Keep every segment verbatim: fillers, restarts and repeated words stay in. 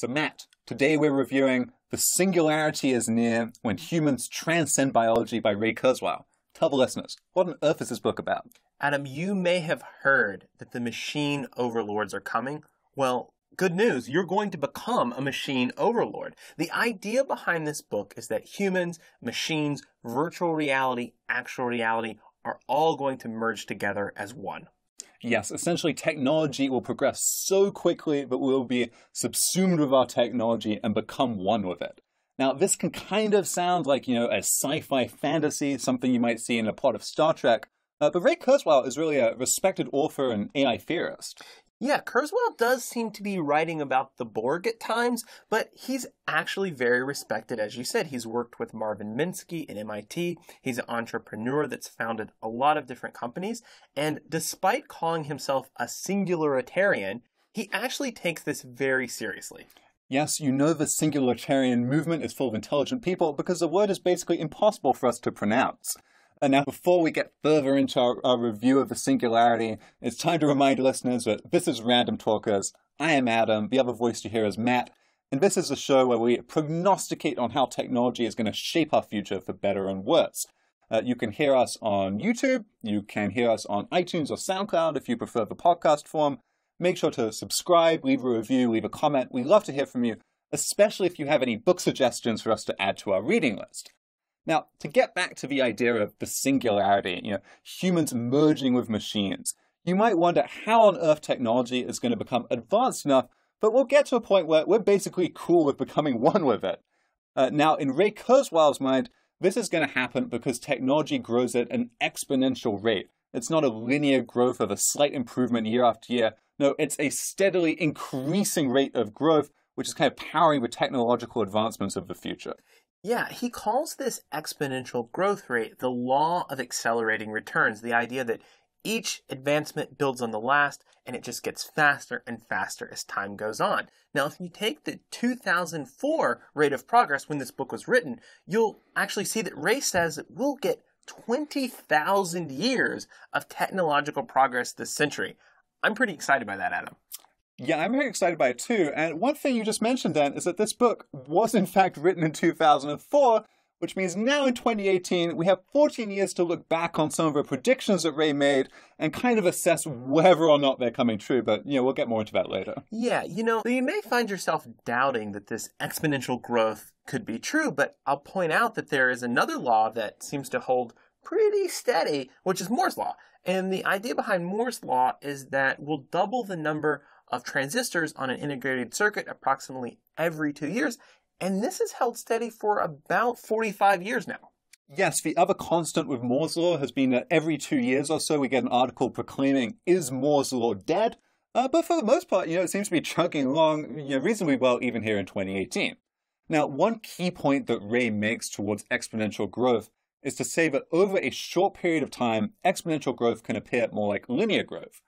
So Matt, today we're reviewing The Singularity Is Near: When Humans Transcend Biology by Ray Kurzweil. Tell the listeners, what on earth is this book about? Adam, you may have heard that the machine overlords are coming. Well, good news, you're going to become a machine overlord. The idea behind this book is that humans, machines, virtual reality, actual reality are all going to merge together as one. Yes, essentially technology will progress so quickly that we'll be subsumed with our technology and become one with it. Now, this can kind of sound like, you know, a sci-fi fantasy, something you might see in a plot of Star Trek, uh, but Ray Kurzweil is really a respected author and A I theorist. Yeah, Kurzweil does seem to be writing about the Borg at times, but he's actually very respected. As you said, he's worked with Marvin Minsky at M I T. He's an entrepreneur that's founded a lot of different companies. And despite calling himself a singularitarian, he actually takes this very seriously. Yes, you know the singularitarian movement is full of intelligent people because the word is basically impossible for us to pronounce. And now, before we get further into our, our review of the singularity, it's time to remind listeners that this is Random Talkers. I am Adam, the other voice you hear is Matt, and this is a show where we prognosticate on how technology is going to shape our future for better and worse. Uh, you can hear us on YouTube, you can hear us on iTunes or SoundCloud if you prefer the podcast form. Make sure to subscribe, leave a review, leave a comment. We'd love to hear from you, especially if you have any book suggestions for us to add to our reading list. Now, to get back to the idea of the singularity, you know, humans merging with machines, you might wonder how on earth technology is going to become advanced enough, but we'll get to a point where we're basically cool with becoming one with it. Uh, now, in Ray Kurzweil's mind, this is going to happen because technology grows at an exponential rate. It's not a linear growth of a slight improvement year after year. No, it's a steadily increasing rate of growth, which is kind of powering the technological advancements of the future. Yeah, he calls this exponential growth rate the law of accelerating returns, the idea that each advancement builds on the last, and it just gets faster and faster as time goes on. Now, if you take the two thousand four rate of progress when this book was written, you'll actually see that Ray says that we'll get twenty thousand years of technological progress this century. I'm pretty excited by that, Adam. Yeah, I'm very excited by it too, and one thing you just mentioned then is that this book was in fact written in two thousand four, which means now in twenty eighteen we have fourteen years to look back on some of the predictions that Ray made and kind of assess whether or not they're coming true, but you know, we'll get more into that later. Yeah, you know, you may find yourself doubting that this exponential growth could be true, but I'll point out that there is another law that seems to hold pretty steady, which is Moore's law. And the idea behind Moore's law is that we'll double the number of transistors on an integrated circuit approximately every two years. And this has held steady for about forty-five years now. Yes, the other constant with Moore's law has been that every two years or so we get an article proclaiming, is Moore's law dead? Uh, but for the most part, you know, it seems to be chugging along, you know, reasonably well even here in twenty eighteen. Now, one key point that Ray makes towards exponential growth is to say that over a short period of time, exponential growth can appear more like linear growth.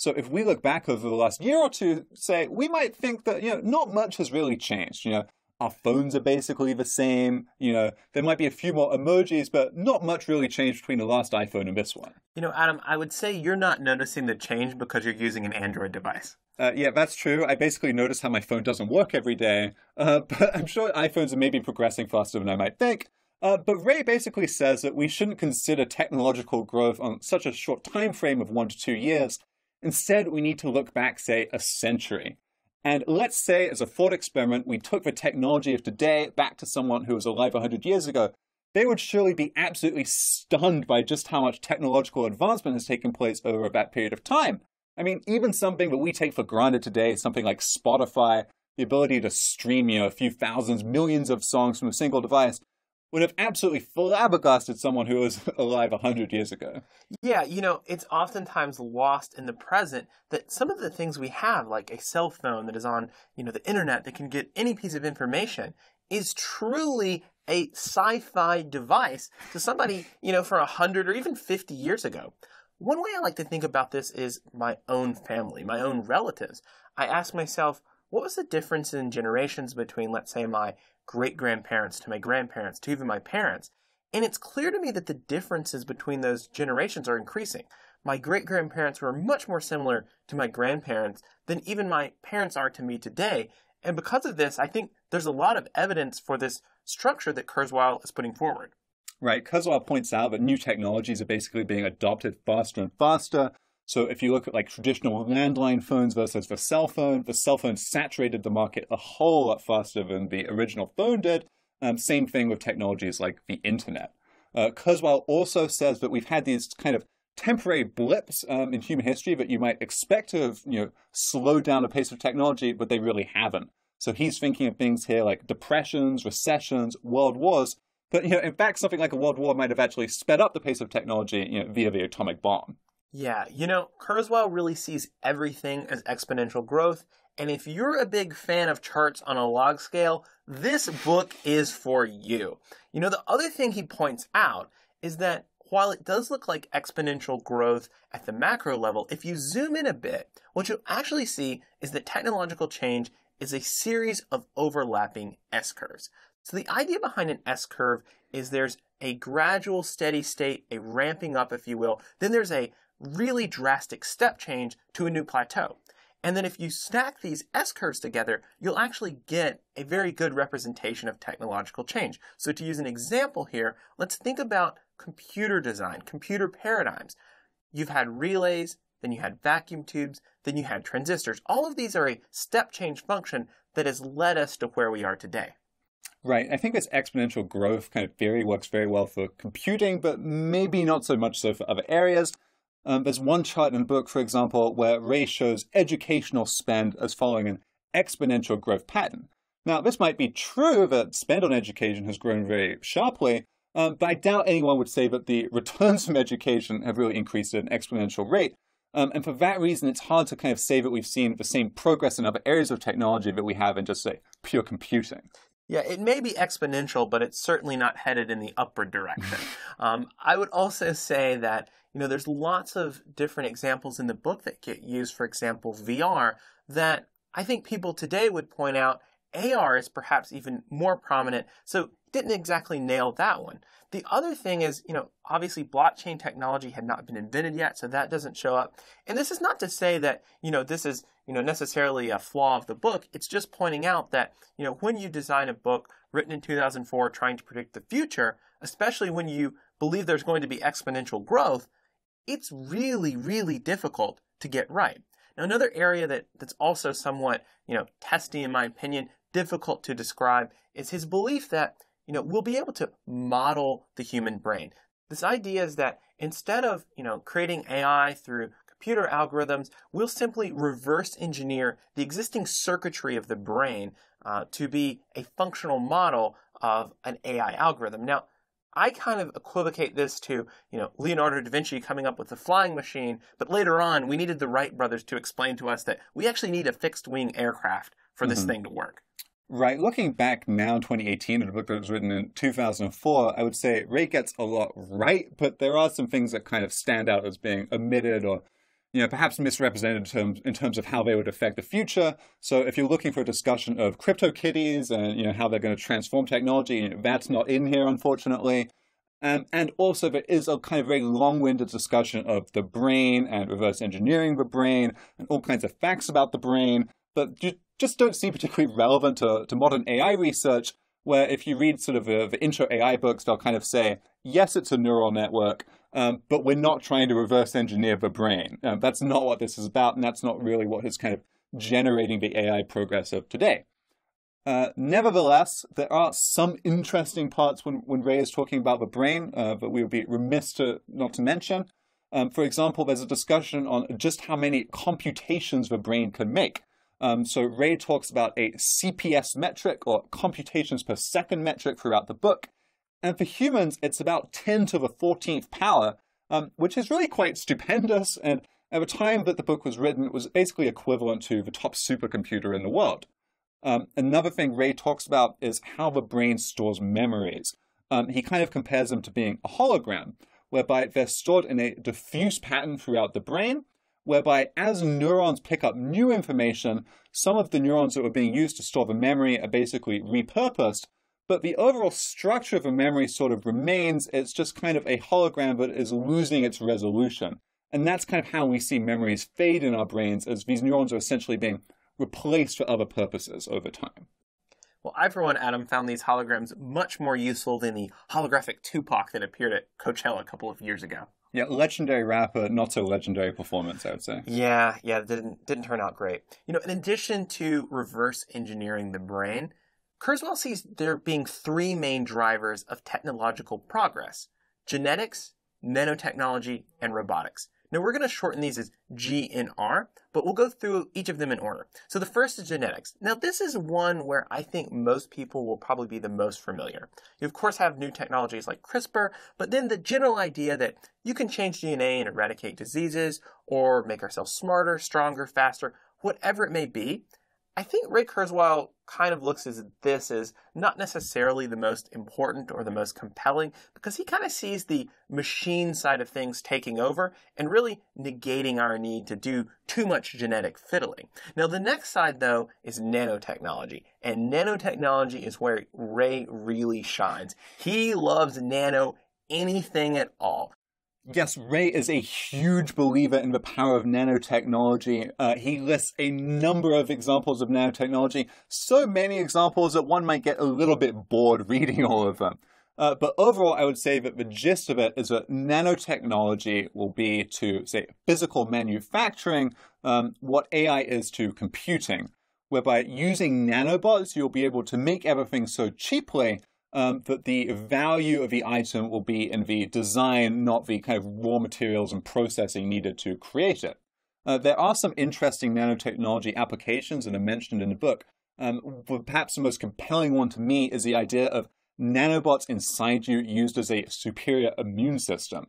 So if we look back over the last year or two, say, we might think that, you know, not much has really changed. You know, our phones are basically the same. You know, there might be a few more emojis, but not much really changed between the last iPhone and this one. You know, Adam, I would say you're not noticing the change because you're using an Android device. Uh, yeah, that's true. I basically notice how my phone doesn't work every day. Uh, but I'm sure iPhones are maybe progressing faster than I might think. Uh, but Ray basically says that we shouldn't consider technological growth on such a short time frame of one to two years. Instead, we need to look back, say, a century. And let's say, as a thought experiment, we took the technology of today back to someone who was alive one hundred years ago. They would surely be absolutely stunned by just how much technological advancement has taken place over that period of time. I mean, even something that we take for granted today, something like Spotify, the ability to stream, you know, a few thousands, millions of songs from a single device, would have absolutely flabbergasted someone who was alive one hundred years ago. Yeah, you know, it's oftentimes lost in the present that some of the things we have, like a cell phone that is on, you know, the internet that can get any piece of information, is truly a sci-fi device to somebody, you know, for one hundred or even fifty years ago. One way I like to think about this is my own family, my own relatives. I ask myself, what was the difference in generations between, let's say, my great-grandparents to my grandparents to even my parents? And it's clear to me that the differences between those generations are increasing. My great-grandparents were much more similar to my grandparents than even my parents are to me today. And because of this, I think there's a lot of evidence for this structure that Kurzweil is putting forward. Right. Kurzweil points out that new technologies are basically being adopted faster and faster. So if you look at like traditional landline phones versus the cell phone, the cell phone saturated the market a whole lot faster than the original phone did. Um, same thing with technologies like the internet. Uh, Kurzweil also says that we've had these kind of temporary blips um, in human history that you might expect to have, you know, slowed down the pace of technology, but they really haven't. So he's thinking of things here like depressions, recessions, world wars. But, you know, in fact, something like a world war might have actually sped up the pace of technology, you know, via the atomic bomb. Yeah, you know, Kurzweil really sees everything as exponential growth. And if you're a big fan of charts on a log scale, this book is for you. You know, the other thing he points out is that while it does look like exponential growth at the macro level, if you zoom in a bit, what you actually see is that technological change is a series of overlapping S-curves. So the idea behind an S-curve is there's a gradual steady state, a ramping up, if you will. Then there's a really drastic step change to a new plateau. And then if you stack these S-curves together, you'll actually get a very good representation of technological change. So to use an example here, let's think about computer design, computer paradigms. You've had relays, then you had vacuum tubes, then you had transistors. All of these are a step change function that has led us to where we are today. Right. I think this exponential growth kind of theory works very well for computing, but maybe not so much so for other areas. Um, there's one chart in the book, for example, where Ray shows educational spend as following an exponential growth pattern. Now, this might be true that spend on education has grown very sharply, um, but I doubt anyone would say that the returns from education have really increased at an exponential rate. Um, and for that reason, it's hard to kind of say that we've seen the same progress in other areas of technology that we have in just, say, pure computing. Yeah, it may be exponential, but it's certainly not headed in the upward direction. um, I would also say that, you know, there's lots of different examples in the book that get used, for example, V R, that I think people today would point out A R is perhaps even more prominent. So didn't exactly nail that one. The other thing is, you know, obviously blockchain technology had not been invented yet, so that doesn't show up. And this is not to say that, you know, this is, you know, necessarily a flaw of the book. It's just pointing out that, you know, when you design a book written in two thousand four trying to predict the future, especially when you believe there's going to be exponential growth, it's really, really difficult to get right. Now, another area that, that's also somewhat, you know, testy in my opinion, difficult to describe, is his belief that, you know, we'll be able to model the human brain. This idea is that instead of, you know, creating A I through computer algorithms, we'll simply reverse engineer the existing circuitry of the brain uh, to be a functional model of an A I algorithm. Now, I kind of equivocate this to, you know, Leonardo da Vinci coming up with the flying machine, but later on we needed the Wright brothers to explain to us that we actually need a fixed-wing aircraft for mm-hmm. this thing to work. Right. Looking back now in twenty eighteen at a book that was written in two thousand four, I would say Ray gets a lot right, but there are some things that kind of stand out as being omitted or, you know, perhaps misrepresented in terms, in terms of how they would affect the future. So if you're looking for a discussion of CryptoKitties and, you know, how they're going to transform technology, you know, that's not in here, unfortunately. Um, and also there is a kind of very long-winded discussion of the brain and reverse engineering the brain and all kinds of facts about the brain that just just don't seem particularly relevant to, to modern A I research, where if you read sort of the, the intro A I books, they'll kind of say, yes, it's a neural network, um, but we're not trying to reverse engineer the brain. Um, that's not what this is about, and that's not really what is kind of generating the A I progress of today. Uh, nevertheless, there are some interesting parts when, when Ray is talking about the brain uh, that we would be remiss to not to mention. Um, for example, there's a discussion on just how many computations the brain can make. Um, so Ray talks about a C P S metric or computations per second metric throughout the book. And for humans, it's about ten to the fourteenth power, um, which is really quite stupendous. And at the time that the book was written, it was basically equivalent to the top supercomputer in the world. Um, another thing Ray talks about is how the brain stores memories. Um, he kind of compares them to being a hologram, whereby they're stored in a diffuse pattern throughout the brain, whereby as neurons pick up new information, some of the neurons that were being used to store the memory are basically repurposed, but the overall structure of the memory sort of remains. It's just kind of a hologram that is losing its resolution. And that's kind of how we see memories fade in our brains, as these neurons are essentially being replaced for other purposes over time. Well, I, for one, Adam, found these holograms much more useful than the holographic Tupac that appeared at Coachella a couple of years ago. Yeah, legendary rapper, not so legendary performance, I would say. Yeah, yeah, didn't didn't turn out great. You know, in addition to reverse engineering the brain, Kurzweil sees there being three main drivers of technological progress: genetics, nanotechnology, and robotics. Now, we're going to shorten these as G and R, but we'll go through each of them in order. So the first is genetics. Now, this is one where I think most people will probably be the most familiar. You, of course, have new technologies like CRISPR, but then the general idea that you can change D N A and eradicate diseases or make ourselves smarter, stronger, faster, whatever it may be. I think Ray Kurzweil kind of looks at this as not necessarily the most important or the most compelling, because he kind of sees the machine side of things taking over and really negating our need to do too much genetic fiddling. Now, the next side, though, is nanotechnology, and nanotechnology is where Ray really shines. He loves nano anything at all. Yes, Ray is a huge believer in the power of nanotechnology. Uh, he lists a number of examples of nanotechnology, so many examples that one might get a little bit bored reading all of them. Uh, but overall, I would say that the gist of it is that nanotechnology will be to, say, physical manufacturing, um, what A I is to computing, whereby using nanobots, you'll be able to make everything so cheaply Um, that the value of the item will be in the design, not the kind of raw materials and processing needed to create it. Uh, there are some interesting nanotechnology applications that are mentioned in the book. Um, perhaps the most compelling one to me is the idea of nanobots inside you used as a superior immune system,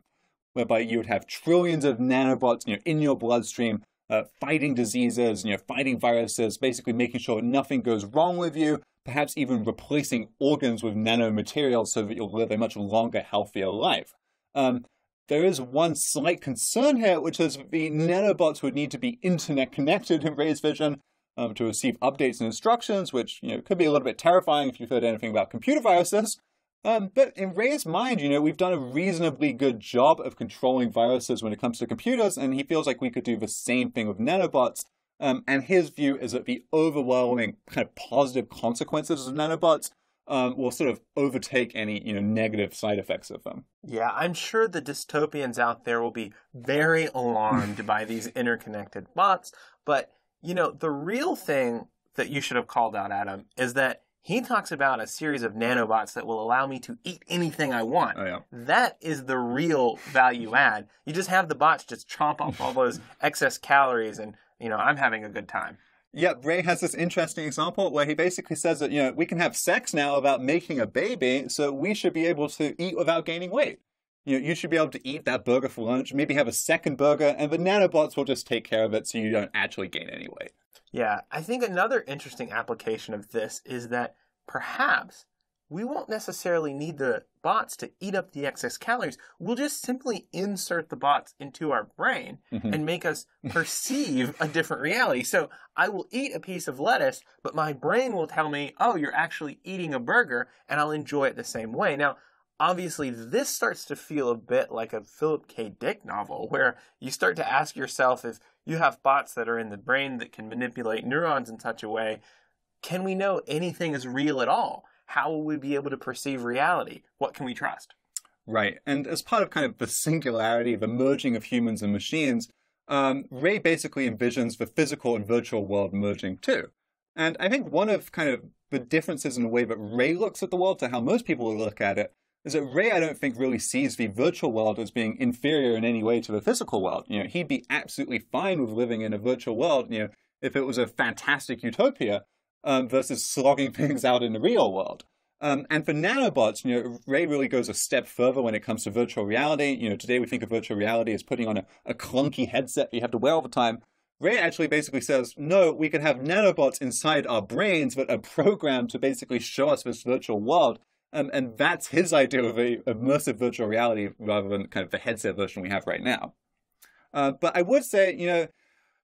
whereby you would have trillions of nanobots, you know, in your bloodstream, uh, fighting diseases, you know, fighting viruses, basically making sure nothing goes wrong with you, perhaps even replacing organs with nanomaterials so that you'll live a much longer, healthier life. Um, there is one slight concern here, which is the nanobots would need to be internet-connected in Ray's vision um, to receive updates and instructions, which, you know, could be a little bit terrifying if you've heard anything about computer viruses. Um, but in Ray's mind, you know, we've done a reasonably good job of controlling viruses when it comes to computers, and he feels like we could do the same thing with nanobots. Um, and his view is that the overwhelming kind of positive consequences of nanobots um, will sort of overtake any, you know, negative side effects of them. Yeah, I'm sure the dystopians out there will be very alarmed by these interconnected bots. But, you know, the real thing that you should have called out, Adam, is that he talks about a series of nanobots that will allow me to eat anything I want. Oh, yeah. That is the real value add. You just have the bots just chomp off all those excess calories and, you know, I'm having a good time. Yeah, Ray has this interesting example where he basically says that, you know, we can have sex now without making a baby, so we should be able to eat without gaining weight. You know, you should be able to eat that burger for lunch, maybe have a second burger, and the nanobots will just take care of it so you don't actually gain any weight. Yeah, I think another interesting application of this is that perhaps we won't necessarily need the bots to eat up the excess calories. We'll just simply insert the bots into our brain mm-hmm. and make us perceive a different reality. So I will eat a piece of lettuce, but my brain will tell me, oh, you're actually eating a burger, and I'll enjoy it the same way. Now, obviously, this starts to feel a bit like a Philip K. Dick novel, where you start to ask yourself if you have bots that are in the brain that can manipulate neurons in such a way, can we know anything is real at all? How will we be able to perceive reality? What can we trust? Right. And as part of kind of the singularity, the merging of humans and machines, um, Ray basically envisions the physical and virtual world merging too. And I think one of kind of the differences in the way that Ray looks at the world to how most people look at it is that Ray, I don't think, really sees the virtual world as being inferior in any way to the physical world. You know, he'd be absolutely fine with living in a virtual world, you know, if it was a fantastic utopia. Um, versus slogging things out in the real world. Um, and for nanobots, you know, Ray really goes a step further when it comes to virtual reality. You know, today we think of virtual reality as putting on a, a clunky headset that you have to wear all the time. Ray actually basically says, no, we can have nanobots inside our brains that are programmed to basically show us this virtual world. Um, and that's his idea of an immersive virtual reality rather than kind of the headset version we have right now. Uh, but I would say, you know,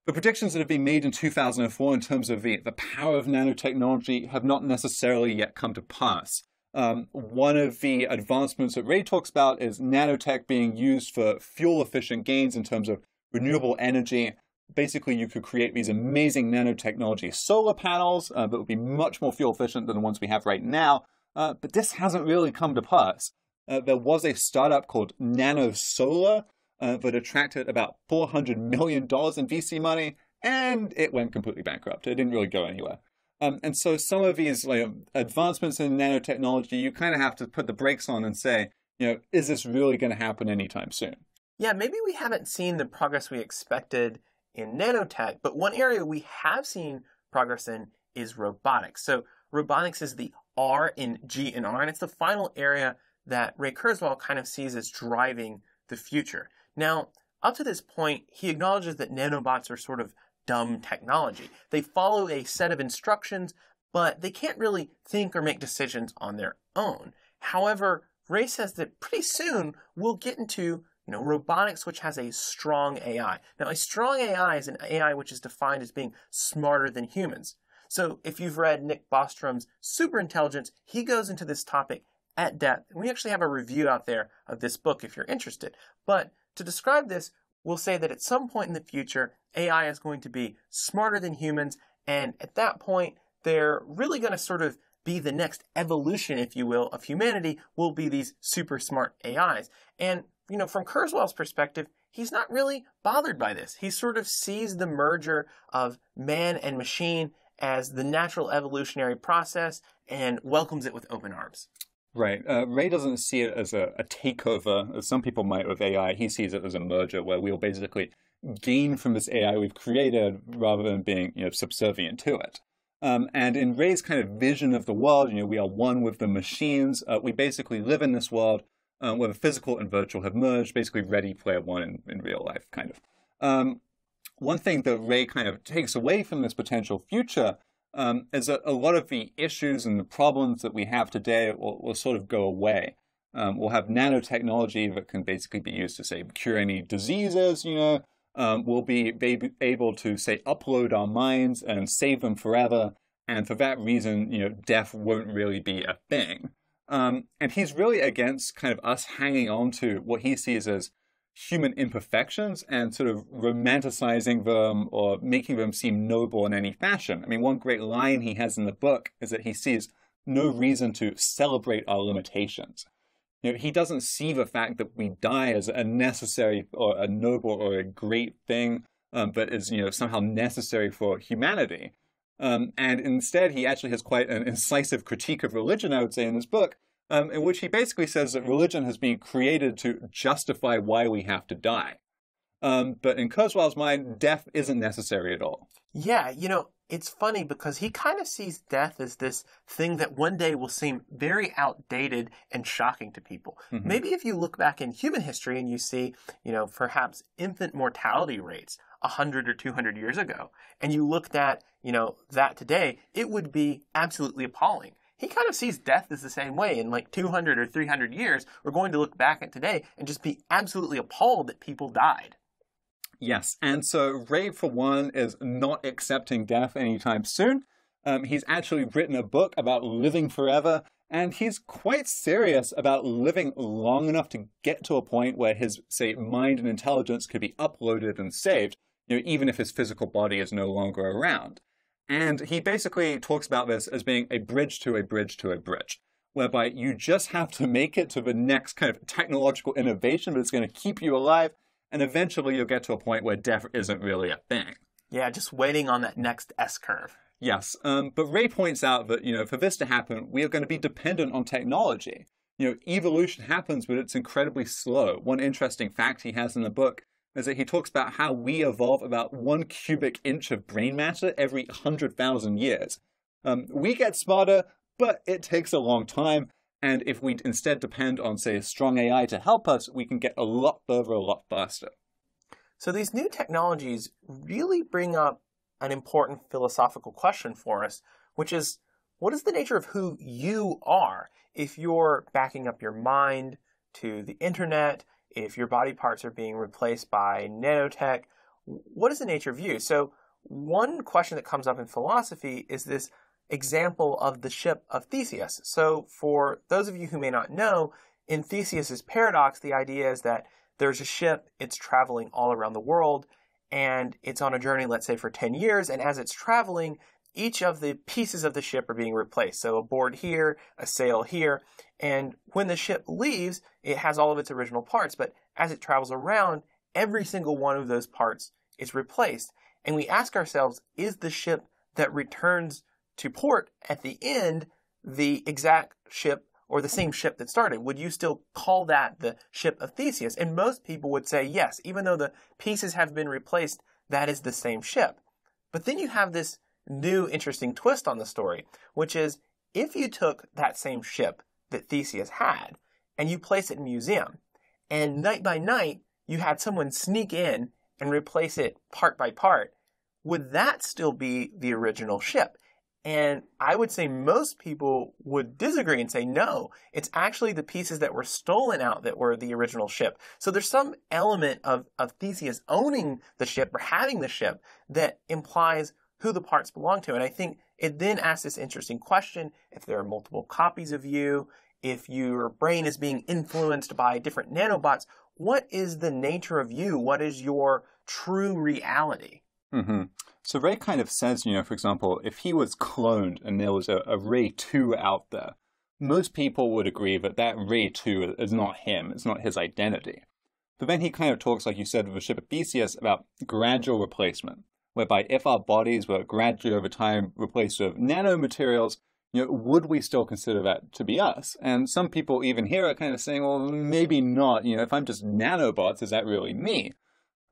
the predictions that have been made in two thousand four in terms of the, the power of nanotechnology have not necessarily yet come to pass. Um, one of the advancements that Ray talks about is nanotech being used for fuel-efficient gains in terms of renewable energy, basically you could create these amazing nanotechnology solar panels uh, that would be much more fuel efficient than the ones we have right now. Uh, but this hasn't really come to pass. Uh, there was a startup called Nano Solar uh, that attracted about four hundred million dollars in V C money, and it went completely bankrupt. It didn't really go anywhere. Um, and so some of these like, advancements in nanotechnology, you kind of have to put the brakes on and say, you know, is this really going to happen anytime soon? Yeah, maybe we haven't seen the progress we expected in nanotech, but one area we have seen progress in is robotics. So robotics is the R in G and R, and it's the final area that Ray Kurzweil kind of sees as driving the future. Now, up to this point, he acknowledges that nanobots are sort of dumb technology. They follow a set of instructions, but they can't really think or make decisions on their own. However, Ray says that pretty soon we'll get into, you know, robotics which has a strong A I. Now, a strong A I is an A I which is defined as being smarter than humans. So if you've read Nick Bostrom's Superintelligence, he goes into this topic at depth. And we actually have a review out there of this book if you're interested. But to describe this, we'll say that at some point in the future, A I is going to be smarter than humans, and at that point, they're really going to sort of be the next evolution, if you will, of humanity, will be these super smart A Is. And, you know, from Kurzweil's perspective, he's not really bothered by this. He sort of sees the merger of man and machine as the natural evolutionary process and welcomes it with open arms. Right. Uh, Ray doesn't see it as a, a takeover, as some people might with A I. He sees it as a merger where we'll basically gain from this A I we've created rather than being, you know, subservient to it. Um, and in Ray's kind of vision of the world, you know, we are one with the machines. Uh, we basically live in this world uh, where the physical and virtual have merged, basically Ready Player One in, in real life, kind of. Um, one thing that Ray kind of takes away from this potential future Um, is that a lot of the issues and the problems that we have today will, will sort of go away. Um, we'll have nanotechnology that can basically be used to, say, cure any diseases, you know. Um, we'll be able to, say, upload our minds and save them forever. And for that reason, you know, death won't really be a thing. Um, and he's really against kind of us hanging on to what he sees as human imperfections and sort of romanticizing them or making them seem noble in any fashion. I mean, one great line he has in the book is that he sees no reason to celebrate our limitations. You know, he doesn't see the fact that we die as a necessary or a noble or a great thing um, that is, you know, somehow necessary for humanity. Um, and instead, he actually has quite an incisive critique of religion, I would say, in this book, Um, in which he basically says that religion has been created to justify why we have to die. Um, but in Kurzweil's mind, death isn't necessary at all. Yeah, you know, it's funny because he kind of sees death as this thing that one day will seem very outdated and shocking to people. Mm-hmm. Maybe if you look back in human history and you see, you know, perhaps infant mortality rates one hundred or two hundred years ago, and you looked at, you know, that today, it would be absolutely appalling. He kind of sees death as the same way. In like two hundred or three hundred years, we're going to look back at today and just be absolutely appalled that people died. Yes, and so Ray, for one, is not accepting death anytime soon. Um, he's actually written a book about living forever, and he's quite serious about living long enough to get to a point where his, say, mind and intelligence could be uploaded and saved, you know, even if his physical body is no longer around. And he basically talks about this as being a bridge to a bridge to a bridge, whereby you just have to make it to the next kind of technological innovation that's going to keep you alive, and eventually you'll get to a point where death isn't really a thing. Yeah, just waiting on that next S-curve. Yes, um, but Ray points out that, you know, for this to happen, we are going to be dependent on technology. You know, evolution happens, but it's incredibly slow. One interesting fact he has in the book is that he talks about how we evolve about one cubic inch of brain matter every one hundred thousand years. Um, we get smarter, but it takes a long time, and if we instead depend on, say, a strong A I to help us, we can get a lot further, a lot faster. So these new technologies really bring up an important philosophical question for us, which is, what is the nature of who you are? If you're backing up your mind to the internet, if your body parts are being replaced by nanotech, what is the nature of you? So one question that comes up in philosophy is this example of the ship of Theseus. So for those of you who may not know, in Theseus's paradox, the idea is that there's a ship, it's traveling all around the world, and it's on a journey, let's say, for ten years, and as it's traveling, each of the pieces of the ship are being replaced. So a board here, a sail here, and when the ship leaves, it has all of its original parts, but as it travels around, every single one of those parts is replaced. And we ask ourselves, is the ship that returns to port at the end the exact ship or the same ship that started? Would you still call that the ship of Theseus? And most people would say yes, even though the pieces have been replaced, that is the same ship. But then you have this new interesting twist on the story, which is if you took that same ship that Theseus had and you place it in a museum, and night by night you had someone sneak in and replace it part by part, would that still be the original ship? And I would say most people would disagree and say, no, it's actually the pieces that were stolen out that were the original ship. So there's some element of, of Theseus owning the ship or having the ship that implies who the parts belong to. And I think it then asks this interesting question, if there are multiple copies of you, if your brain is being influenced by different nanobots, what is the nature of you? What is your true reality? Mm-hmm. So Ray kind of says, you know, for example, if he was cloned and there was a, a Ray two out there, most people would agree that that Ray two is not him. It's not his identity. But then he kind of talks, like you said, with the ship of Theseus about gradual replacement, whereby if our bodies were gradually over time replaced with nanomaterials, you know, would we still consider that to be us? And some people even here are kind of saying, well, maybe not. You know, if I'm just nanobots, is that really me?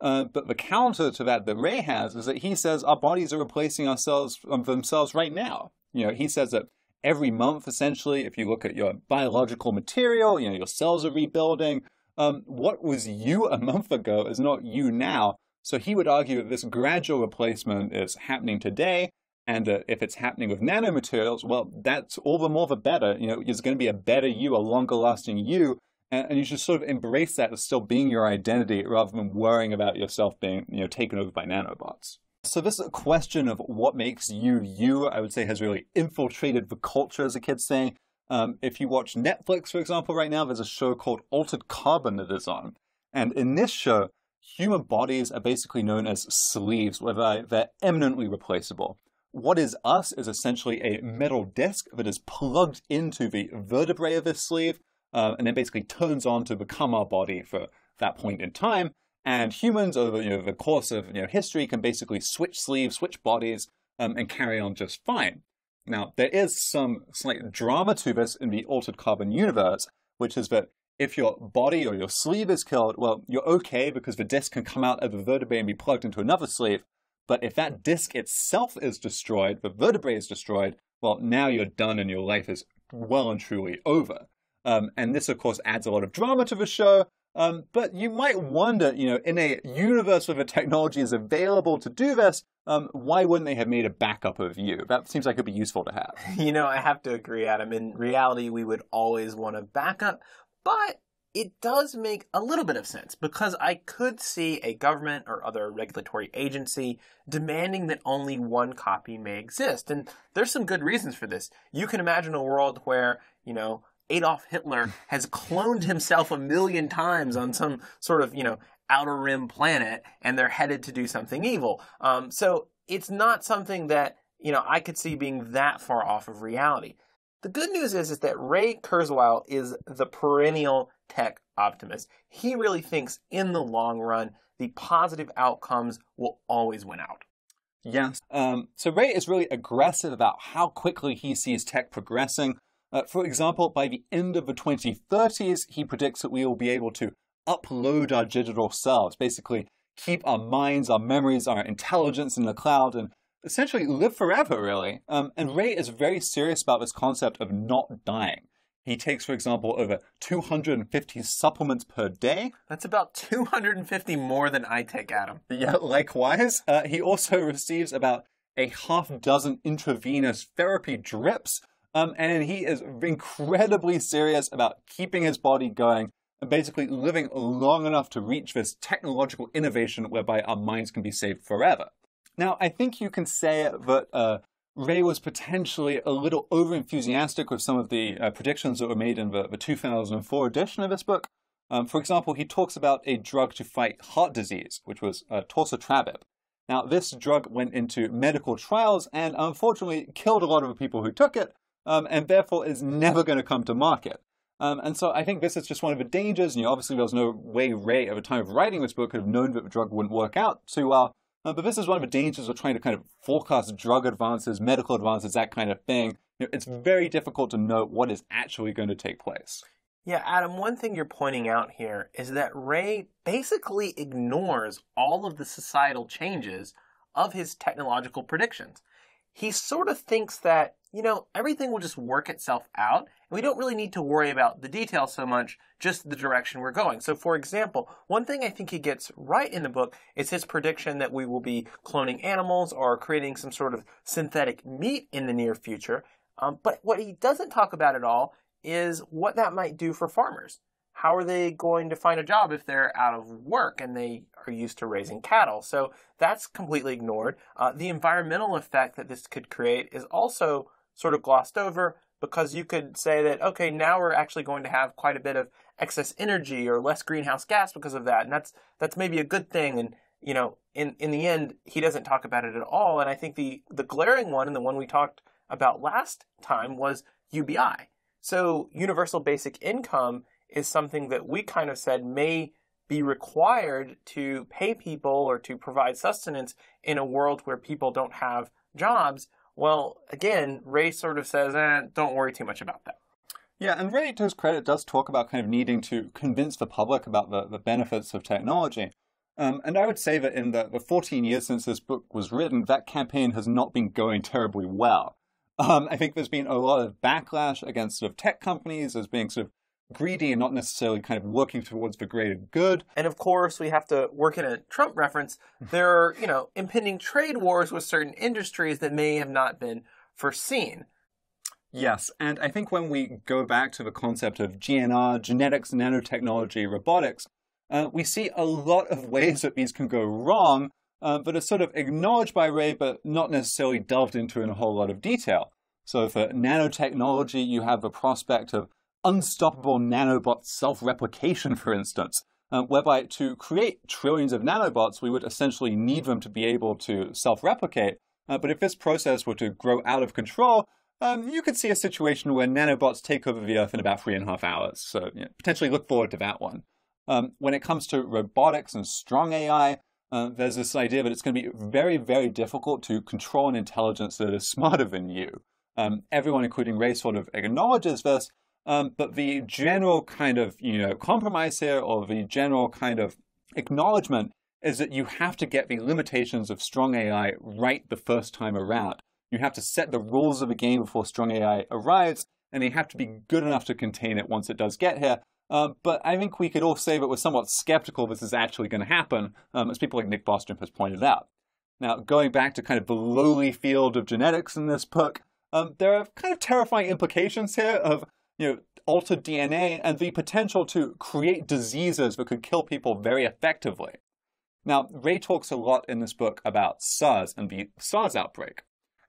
Uh, but the counter to that that Ray has is that he says our bodies are replacing ourselves um, themselves right now. You know, he says that every month, essentially, if you look at your biological material, you know, your cells are rebuilding. Um, what was you a month ago is not you now. So he would argue that this gradual replacement is happening today. And uh, if it's happening with nanomaterials, well, that's all the more the better. You know, it's going to be a better you, a longer lasting you. And, and you should sort of embrace that as still being your identity rather than worrying about yourself being, you know, taken over by nanobots. So this question of what makes you you, I would say, has really infiltrated the culture, as the kids say. Um, if you watch Netflix, for example, right now, there's a show called Altered Carbon that is on. And in this show, human bodies are basically known as sleeves, whereby they're eminently replaceable. What is us is essentially a metal disc that is plugged into the vertebrae of this sleeve, uh, and then basically turns on to become our body for that point in time. And humans, over you know, the course of you know, history, can basically switch sleeves, switch bodies, um, and carry on just fine. Now, there is some slight drama to this in the Altered Carbon universe, which is that if your body or your sleeve is killed, well, you're okay because the disc can come out of the vertebrae and be plugged into another sleeve. But if that disc itself is destroyed, the vertebrae is destroyed, well, now you're done and your life is well and truly over. Um, and this, of course, adds a lot of drama to the show. Um, but you might wonder, you know, in a universe where the technology is available to do this, um, why wouldn't they have made a backup of you? That seems like it would be useful to have. You know, I have to agree, Adam. In reality, we would always want a backup. But it does make a little bit of sense, because I could see a government or other regulatory agency demanding that only one copy may exist. And there's some good reasons for this. You can imagine a world where, you know, Adolf Hitler has cloned himself a million times on some sort of, you know, outer rim planet, and they're headed to do something evil. Um, so it's not something that, you know, I could see being that far off of reality. The good news is, is that Ray Kurzweil is the perennial tech optimist. He really thinks in the long run, the positive outcomes will always win out. Yes. Um, so Ray is really aggressive about how quickly he sees tech progressing. Uh, for example, by the end of the twenty thirties, he predicts that we will be able to upload our digital selves, basically keep our minds, our memories, our intelligence in the cloud, and essentially live forever, really. Um, and Ray is very serious about this concept of not dying. He takes, for example, over two hundred fifty supplements per day. That's about two hundred fifty more than I take, Adam. Yeah, likewise. Uh, he also receives about a half dozen intravenous therapy drips. Um, and he is incredibly serious about keeping his body going and basically living long enough to reach this technological innovation whereby our minds can be saved forever. Now, I think you can say that uh, Ray was potentially a little over-enthusiastic with some of the uh, predictions that were made in the, the two thousand four edition of this book. Um, for example, he talks about a drug to fight heart disease, which was uh, torcetrapib. Now, this drug went into medical trials and unfortunately killed a lot of people who took it, um, and therefore is never going to come to market. Um, and so I think this is just one of the dangers, and you know, obviously there was no way Ray at the time of writing this book could have known that the drug wouldn't work out too well, uh, but this is one of the dangers of trying to kind of forecast drug advances, medical advances, that kind of thing. You know, it's very difficult to know what is actually going to take place. Yeah, Adam, one thing you're pointing out here is that Ray basically ignores all of the societal changes of his technological predictions. He sort of thinks that, you know, everything will just work itself out, and we don't really need to worry about the details so much, just the direction we're going. So, for example, one thing I think he gets right in the book is his prediction that we will be cloning animals or creating some sort of synthetic meat in the near future. Um, but what he doesn't talk about at all is what that might do for farmers. How are they going to find a job if they're out of work and they are used to raising cattle? So that's completely ignored. Uh, the environmental effect that this could create is also sort of glossed over, because you could say that, okay, now we're actually going to have quite a bit of excess energy or less greenhouse gas because of that, and that's that's maybe a good thing. And you know, in in the end, he doesn't talk about it at all. And I think the the glaring one, and the one we talked about last time, was U B I. So universal basic income is something that we kind of said may be required to pay people or to provide sustenance in a world where people don't have jobs. Well, again, Ray sort of says, eh, don't worry too much about that. Yeah, and Ray, to his credit, does talk about kind of needing to convince the public about the, the benefits of technology. Um, and I would say that in the, the fourteen years since this book was written, that campaign has not been going terribly well. Um, I think there's been a lot of backlash against sort of tech companies as being sort of greedy and not necessarily kind of working towards the greater good. And of course, we have to work in a Trump reference. There are, you know, impending trade wars with certain industries that may have not been foreseen. Yes, and I think when we go back to the concept of G N R, genetics, nanotechnology, robotics, uh, we see a lot of ways that these can go wrong. Uh, but it's sort of acknowledged by Ray, but not necessarily delved into in a whole lot of detail. So for nanotechnology, you have the prospect of unstoppable nanobot self-replication, for instance, uh, whereby to create trillions of nanobots, we would essentially need them to be able to self-replicate. Uh, but if this process were to grow out of control, um, you could see a situation where nanobots take over the Earth in about three and a half hours. So you know, potentially look forward to that one. Um, when it comes to robotics and strong A I, Uh, there's this idea that it's going to be very, very difficult to control an intelligence that is smarter than you. Um, everyone, including Ray, sort of acknowledges this, um, but the general kind of, you know, compromise here, or the general kind of acknowledgement, is that you have to get the limitations of strong A I right the first time around. You have to set the rules of the game before strong A I arrives, and you have to be good enough to contain it once it does get here. Uh, but I think we could all say that we're somewhat skeptical this is actually going to happen, um, as people like Nick Bostrom has pointed out. Now, going back to kind of the lowly field of genetics in this book, um, there are kind of terrifying implications here of, you know, altered D N A and the potential to create diseases that could kill people very effectively. Now, Ray talks a lot in this book about SARS and the SARS outbreak.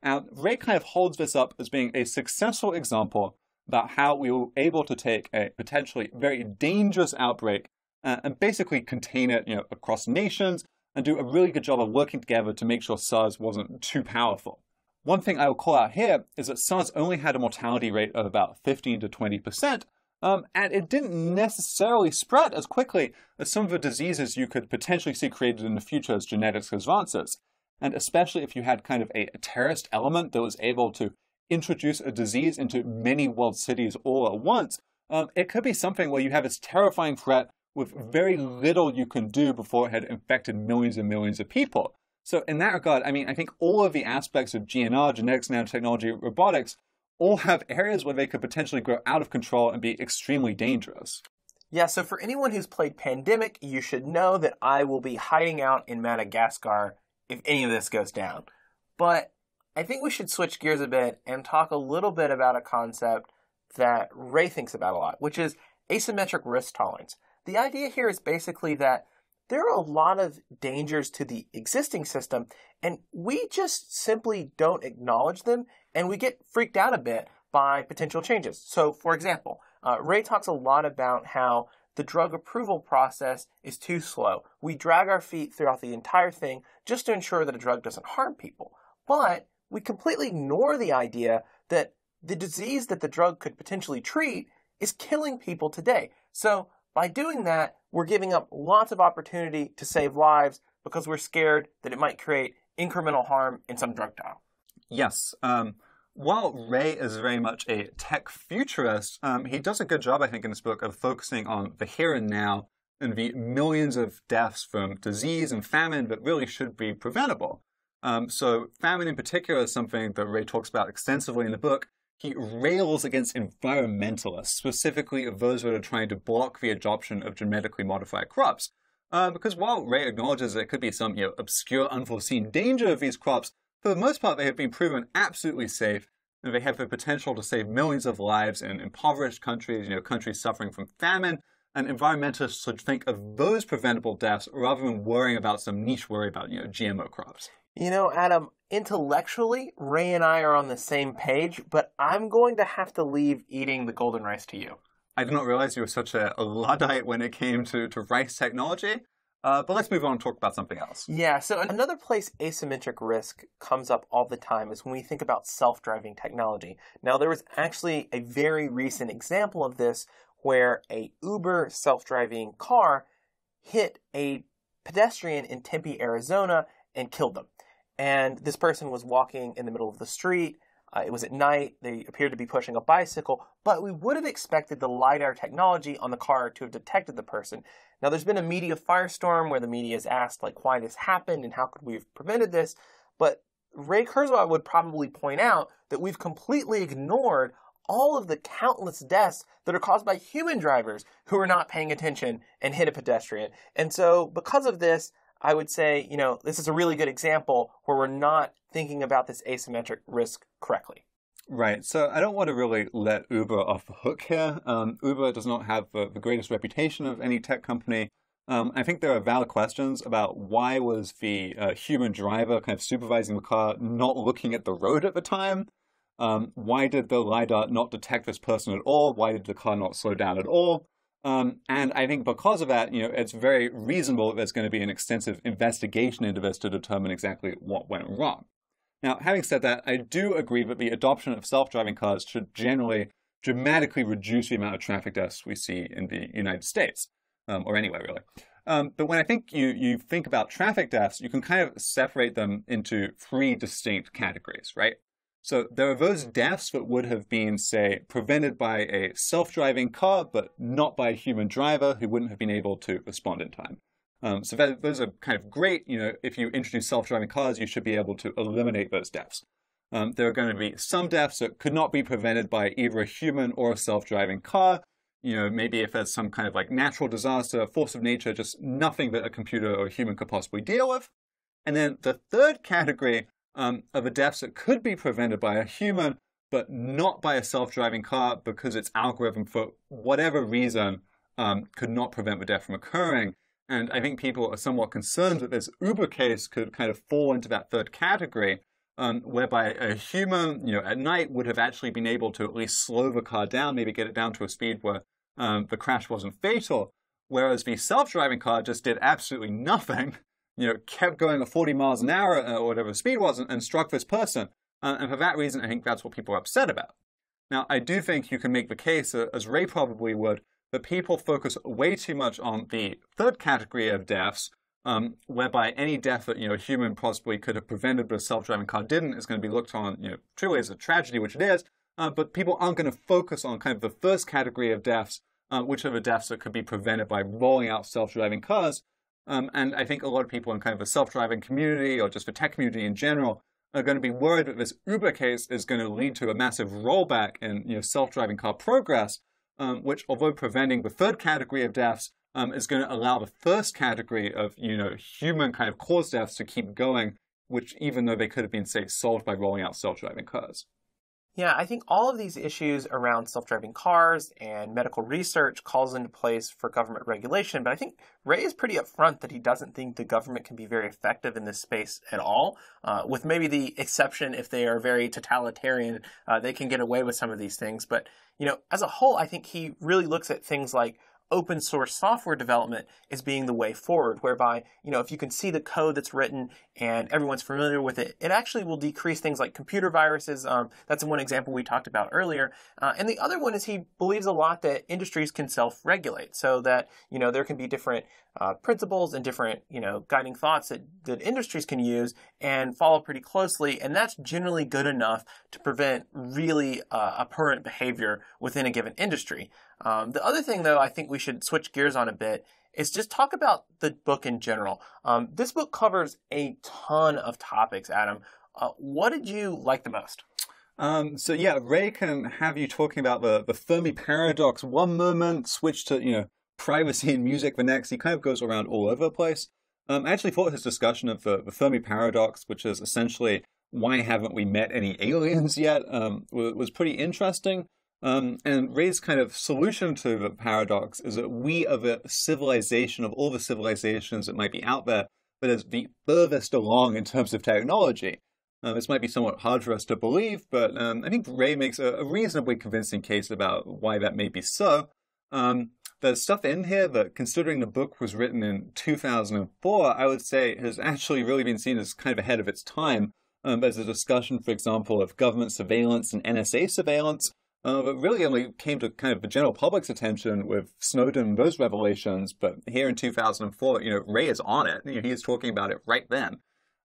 And Ray kind of holds this up as being a successful example about how we were able to take a potentially very dangerous outbreak uh, and basically contain it, you know, across nations, and do a really good job of working together to make sure SARS wasn't too powerful. One thing I will call out here is that SARS only had a mortality rate of about fifteen to twenty percent, um, and it didn't necessarily spread as quickly as some of the diseases you could potentially see created in the future as genetics advances. And especially if you had kind of a terrorist element that was able to introduce a disease into many world cities all at once, um, it could be something where you have this terrifying threat with very little you can do before it had infected millions and millions of people. So in that regard, I mean, I think all of the aspects of G N R, genetics, nanotechnology, robotics, all have areas where they could potentially grow out of control and be extremely dangerous. Yeah, so for anyone who's played Pandemic, you should know that I will be hiding out in Madagascar if any of this goes down. But I think we should switch gears a bit and talk a little bit about a concept that Ray thinks about a lot, which is asymmetric risk tolerance. The idea here is basically that there are a lot of dangers to the existing system, and we just simply don't acknowledge them, and we get freaked out a bit by potential changes. So, for example, uh, Ray talks a lot about how the drug approval process is too slow. We drag our feet throughout the entire thing just to ensure that a drug doesn't harm people. But we completely ignore the idea that the disease that the drug could potentially treat is killing people today. So by doing that, we're giving up lots of opportunity to save lives because we're scared that it might create incremental harm in some drug trial. Yes. Um, while Ray is very much a tech futurist, um, he does a good job, I think, in this book of focusing on the here and now and the millions of deaths from disease and famine that really should be preventable. Um, so famine in particular is something that Ray talks about extensively in the book. He rails against environmentalists, specifically those that are trying to block the adoption of genetically modified crops. Uh, because while Ray acknowledges there could be some you know, obscure, unforeseen danger of these crops, for the most part they have been proven absolutely safe, and they have the potential to save millions of lives in impoverished countries, you know, countries suffering from famine, and environmentalists should think of those preventable deaths rather than worrying about some niche worry about you know, G M O crops. You know, Adam, intellectually, Ray and I are on the same page, but I'm going to have to leave eating the golden rice to you. I did not realize you were such a, a Luddite when it came to, to rice technology, uh, but let's move on and talk about something else. Yeah, so another place asymmetric risk comes up all the time is when we think about self-driving technology. Now, there was actually a very recent example of this where a Uber self-driving car hit a pedestrian in Tempe, Arizona, and killed them. And this person was walking in the middle of the street. Uh, it was at night. They appeared to be pushing a bicycle. But we would have expected the LiDAR technology on the car to have detected the person. Now, there's been a media firestorm where the media has asked, like, why this happened and how could we have prevented this? But Ray Kurzweil would probably point out that we've completely ignored all of the countless deaths that are caused by human drivers who are not paying attention and hit a pedestrian. And so because of this, I would say, you know, this is a really good example where we're not thinking about this asymmetric risk correctly. Right. So I don't want to really let Uber off the hook here. Um, Uber does not have the, the greatest reputation of any tech company. Um, I think there are valid questions about why was the uh, human driver kind of supervising the car not looking at the road at the time? Um, why did the LiDAR not detect this person at all? Why did the car not slow down at all? Um, and I think because of that, you know, it's very reasonable that there's going to be an extensive investigation into this to determine exactly what went wrong. Now, having said that, I do agree that the adoption of self-driving cars should generally dramatically reduce the amount of traffic deaths we see in the United States, um, or anywhere really. Um, but when I think you, you think about traffic deaths, you can kind of separate them into three distinct categories, right? So there are those deaths that would have been, say, prevented by a self-driving car, but not by a human driver who wouldn't have been able to respond in time. Um, so that, those are kind of great. You know, if you introduce self-driving cars, you should be able to eliminate those deaths. Um, there are going to be some deaths that could not be prevented by either a human or a self-driving car. You know, maybe if there's some kind of like natural disaster, force of nature, just nothing that a computer or a human could possibly deal with. And then the third category Um, of the deaths that could be prevented by a human, but not by a self-driving car because its algorithm, for whatever reason, um, could not prevent the death from occurring. And I think people are somewhat concerned that this Uber case could kind of fall into that third category, um, whereby a human, you know, at night would have actually been able to at least slow the car down, maybe get it down to a speed where um, the crash wasn't fatal, whereas the self-driving car just did absolutely nothing. You know, kept going at forty miles an hour or whatever the speed was and, and struck this person. Uh, and for that reason, I think that's what people are upset about. Now, I do think you can make the case, uh, as Ray probably would, that people focus way too much on the third category of deaths, um, whereby any death that, you know, a human possibly could have prevented but a self-driving car didn't is going to be looked on, you know, truly as a tragedy, which it is. Uh, but people aren't going to focus on kind of the first category of deaths, uh, which are the deaths that could be prevented by rolling out self-driving cars. Um, and I think a lot of people in kind of the self-driving community or just the tech community in general are going to be worried that this Uber case is going to lead to a massive rollback in you know, self-driving car progress, um, which, although preventing the third category of deaths, um, is going to allow the first category of you know human kind of cause deaths to keep going, which even though they could have been, say, solved by rolling out self-driving cars. Yeah, I think all of these issues around self-driving cars and medical research calls into place for government regulation, but I think Ray is pretty upfront that he doesn't think the government can be very effective in this space at all, uh, with maybe the exception if they are very totalitarian, uh, they can get away with some of these things. But, you know, as a whole, I think he really looks at things like open source software development as being the way forward, whereby, you know, if you can see the code that's written and everyone's familiar with it, it actually will decrease things like computer viruses. Um, that's one example we talked about earlier. Uh, and the other one is he believes a lot that industries can self-regulate, so that, you know, there can be different uh, principles and different, you know, guiding thoughts that, that industries can use and follow pretty closely. And that's generally good enough to prevent really uh, abhorrent behavior within a given industry. Um, the other thing, though, I think we should switch gears on a bit is just talk about the book in general. Um, this book covers a ton of topics, Adam. Uh, what did you like the most? Um, so, yeah, Ray can have you talking about the, the Fermi Paradox one moment, switch to, you know, privacy and music the next. He kind of goes around all over the place. Um, I actually thought his discussion of the, the Fermi Paradox, which is essentially why haven't we met any aliens yet, um, was pretty interesting. Um, and Ray's kind of solution to the paradox is that we are the civilization of all the civilizations that might be out there, but is the furthest along in terms of technology. Um, this might be somewhat hard for us to believe, but um, I think Ray makes a, a reasonably convincing case about why that may be so. Um, there's stuff in here that, considering the book was written in two thousand four, I would say has actually really been seen as kind of ahead of its time. Um, there's a discussion, for example, of government surveillance and N S A surveillance, Uh, but really only came to kind of the general public's attention with Snowden and those revelations. But here in two thousand four, you know, Ray is on it. You know, he is talking about it right then.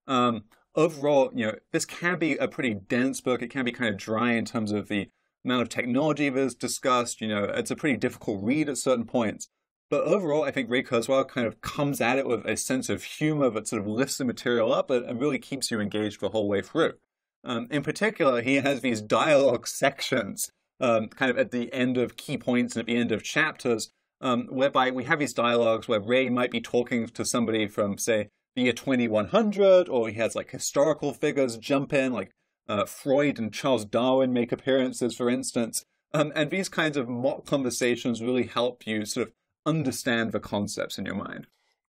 Um, overall, you know, this can be a pretty dense book. It can be kind of dry in terms of the amount of technology that is discussed. You know, it's a pretty difficult read at certain points. But overall, I think Ray Kurzweil kind of comes at it with a sense of humor that sort of lifts the material up and really keeps you engaged the whole way through. Um, in particular, he has these dialogue sections. Um, kind of at the end of key points and at the end of chapters, um, whereby we have these dialogues where Ray might be talking to somebody from, say, the year twenty-one hundred, or he has, like, historical figures jump in, like uh, Freud and Charles Darwin make appearances, for instance. Um, and these kinds of mock conversations really help you sort of understand the concepts in your mind.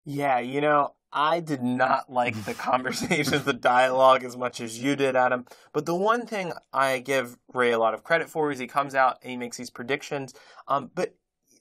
Yeah, you know, I did not like the conversations, the dialogue as much as you did, Adam. But the one thing I give Ray a lot of credit for is he comes out and he makes these predictions. Um, but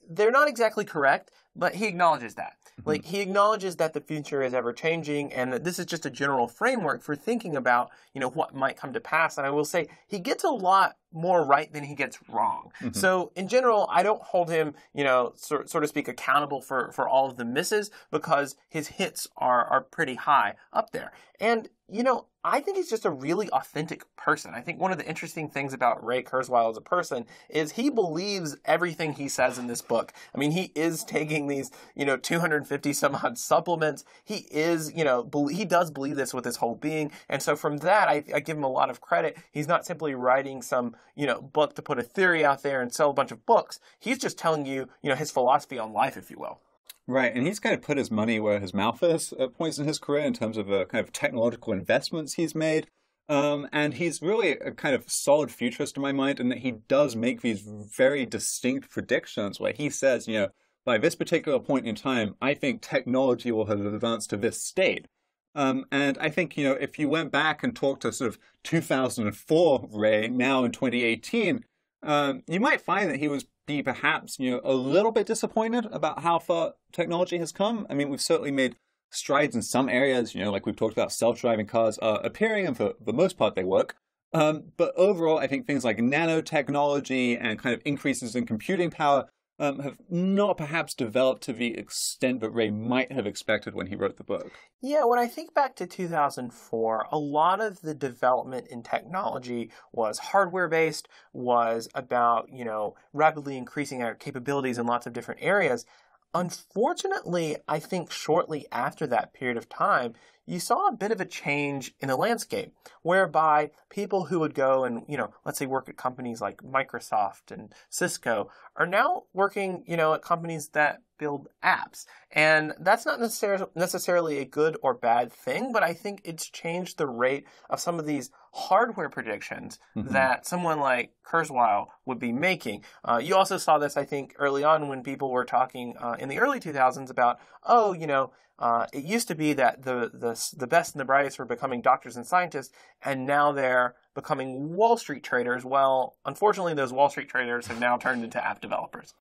they're not exactly correct, but he acknowledges that. Mm-hmm. Like, he acknowledges that the future is ever-changing and that this is just a general framework for thinking about, you know, what might come to pass. And I will say he gets a lot more right than he gets wrong. Mm-hmm. So in general, I don't hold him, you know, so, so to speak, accountable for, for all of the misses, because his hits are, are pretty high up there. And, you know, I think he's just a really authentic person. I think one of the interesting things about Ray Kurzweil as a person is he believes everything he says in this book. I mean, he is taking these, you know, two hundred fifty some odd supplements. He is, you know, he does believe this with his whole being. And so from that, I, I give him a lot of credit. He's not simply writing some, you know, book to put a theory out there and sell a bunch of books. He's just telling you, you know, his philosophy on life, if you will. Right, and he's kind of put his money where his mouth is at points in his career in terms of the kind of technological investments he's made. Um, and he's really a kind of solid futurist in my mind, in that he does make these very distinct predictions where he says, you know, by this particular point in time, I think technology will have advanced to this state. Um, and I think, you know, if you went back and talked to sort of two thousand four Ray now in twenty eighteen, um, you might find that he was be perhaps, you know, a little bit disappointed about how far technology has come. I mean, we've certainly made strides in some areas, you know, like we've talked about, self-driving cars are appearing, and for the most part they work. Um, but overall, I think things like nanotechnology and kind of increases in computing power Um, have not perhaps developed to the extent that Ray might have expected when he wrote the book. Yeah, when I think back to two thousand four, a lot of the development in technology was hardware-based, was about, you know, rapidly increasing our capabilities in lots of different areas. Unfortunately, I think shortly after that period of time, you saw a bit of a change in the landscape, whereby people who would go and, you know, let's say work at companies like Microsoft and Cisco are now working, you know, at companies that build apps. And that's not necessar- necessarily a good or bad thing, but I think it's changed the rate of some of these hardware predictions mm-hmm. that someone like Kurzweil would be making. Uh, you also saw this, I think, early on when people were talking uh, in the early two thousands about, oh, you know, Uh, it used to be that the, the the best and the brightest were becoming doctors and scientists, and now they're becoming Wall Street traders. Well, unfortunately, those Wall Street traders have now turned into app developers.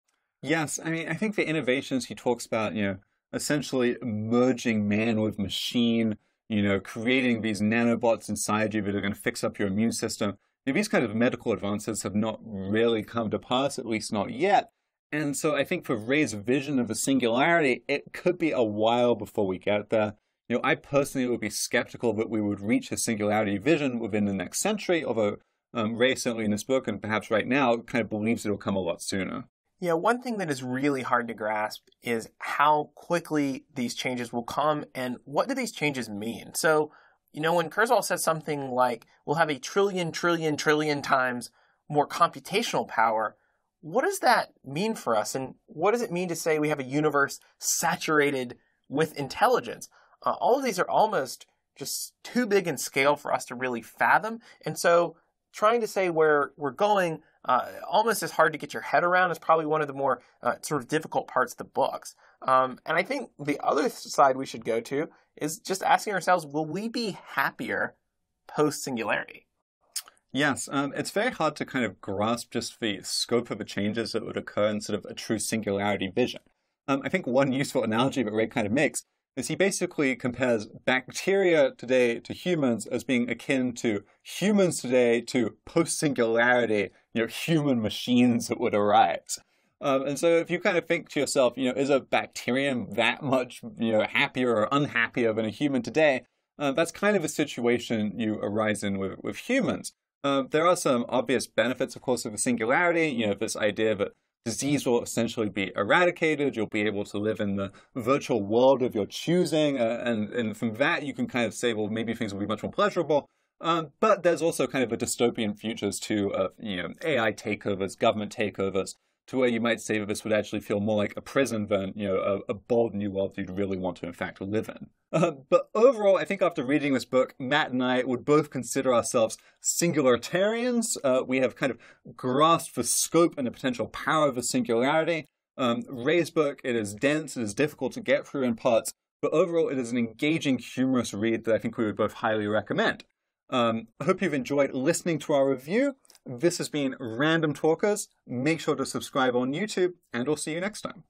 Yes, I mean, I think the innovations he talks about, you know, essentially merging man with machine, you know, creating these nanobots inside you that are going to fix up your immune system. These kind of medical advances have not really come to pass, at least not yet. And so I think for Ray's vision of the singularity, it could be a while before we get there. You know, I personally would be skeptical that we would reach his singularity vision within the next century, although um, Ray certainly in this book, and perhaps right now, kind of believes it will come a lot sooner. Yeah, one thing that is really hard to grasp is how quickly these changes will come and what do these changes mean? So, you know, when Kurzweil says something like, we'll have a trillion, trillion, trillion times more computational power, what does that mean for us? And what does it mean to say we have a universe saturated with intelligence? Uh, all of these are almost just too big in scale for us to really fathom. And so trying to say where we're going uh, almost as hard to get your head around is probably one of the more uh, sort of difficult parts of the books. Um, and I think the other side we should go to is just asking ourselves, will we be happier post-singularity? Yes, um, it's very hard to kind of grasp just the scope of the changes that would occur in sort of a true singularity vision. Um, I think one useful analogy that Ray kind of makes is he basically compares bacteria today to humans as being akin to humans today to post-singularity, you know, human machines that would arise. Um, and so if you kind of think to yourself, you know, is a bacterium that much, you know, happier or unhappier than a human today? Uh, that's kind of a situation you arise in with, with humans. Uh, there are some obvious benefits, of course, of the singularity, you know, this idea that disease will essentially be eradicated. You'll be able to live in the virtual world of your choosing. Uh, and, and from that, you can kind of say, well, maybe things will be much more pleasurable. Um, but there's also kind of a dystopian futures to, uh, you know, A I takeovers, government takeovers, to where you might say that this would actually feel more like a prison than, you know, a, a bold new world you'd really want to, in fact, live in. Uh, but overall, I think after reading this book, Matt and I would both consider ourselves singularitarians. Uh, we have kind of grasped the scope and the potential power of the singularity. Um, Ray's book, it is dense, it is difficult to get through in parts, but overall it is an engaging, humorous read that I think we would both highly recommend. Um, I hope you've enjoyed listening to our review. This has been Random Talkers. Make sure to subscribe on YouTube, and we'll see you next time.